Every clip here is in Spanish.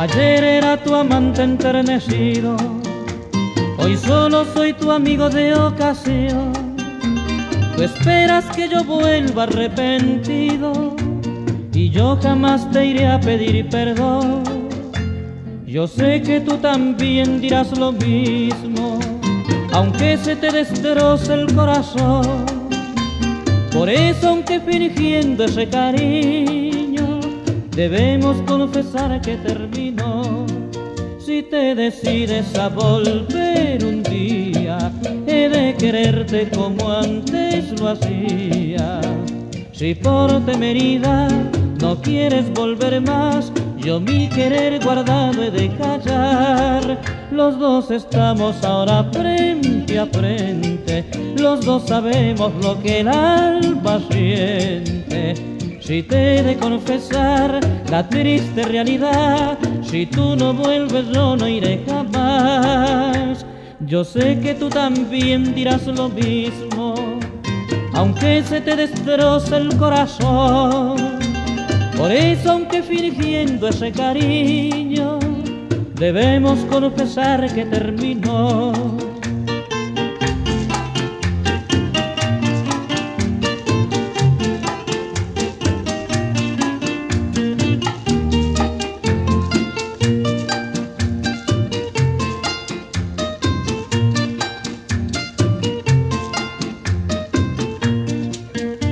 Ayer era tu amante enternecido, hoy solo soy tu amigo de ocasión. Tú esperas que yo vuelva arrepentido y yo jamás te iré a pedir perdón. Yo sé que tú también dirás lo mismo, aunque se te destroce el corazón. Por eso, aunque fingiendo ese cariño, debemos confesar que terminó. Si te decides a volver un día, he de quererte como antes lo hacía. Si por temeridad no quieres volver más, yo mi querer guardado he de callar. Los dos estamos ahora frente a frente, los dos sabemos lo que el alma siente. Si te he de confesar la triste realidad, si tú no vuelves yo no iré jamás. Yo sé que tú también dirás lo mismo, aunque se te destroce el corazón. Por eso, aunque fingiendo ese cariño, debemos confesar que terminó.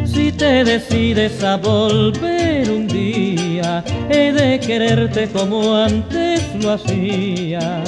Si te decides a volver un día, he de quererte como antes lo hacía.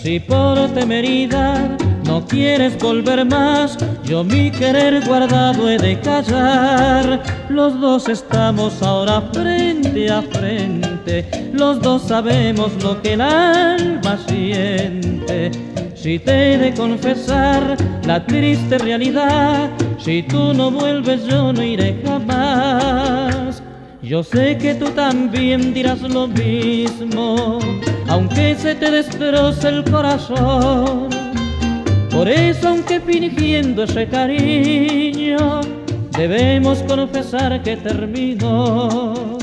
Si por temeridad no quieres volver más, yo mi querer guardado he de callar. Los dos estamos ahora frente a frente, los dos sabemos lo que el alma siente. Si te he de confesar la triste realidad, si tú no vuelves yo no iré jamás. Yo sé que tú también dirás lo mismo, aunque se te destroce el corazón. Por eso, aunque fingiendo ese cariño, debemos confesar que terminó.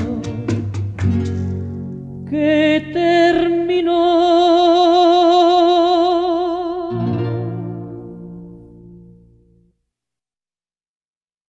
Que terminó.